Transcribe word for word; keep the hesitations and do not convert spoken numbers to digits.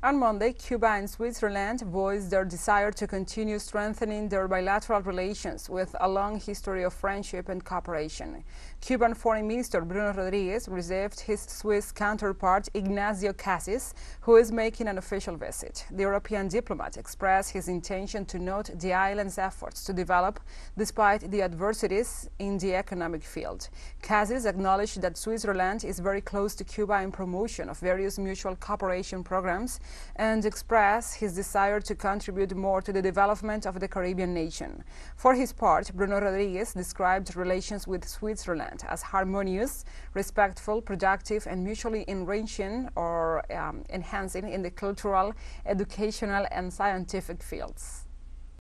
On Monday, Cuba and Switzerland voiced their desire to continue strengthening their bilateral relations with a long history of friendship and cooperation. Cuban Foreign Minister Bruno Rodríguez received his Swiss counterpart Ignazio Cassis, who is making an official visit. The European diplomat expressed his intention to note the island's efforts to develop despite the adversities in the economic field. Cassis acknowledged that Switzerland is very close to Cuba in promotion of various mutual cooperation programs, and express his desire to contribute more to the development of the Caribbean nation. For his part, Bruno Rodríguez described relations with Switzerland as harmonious, respectful, productive, and mutually enriching or um, enhancing in the cultural, educational, and scientific fields.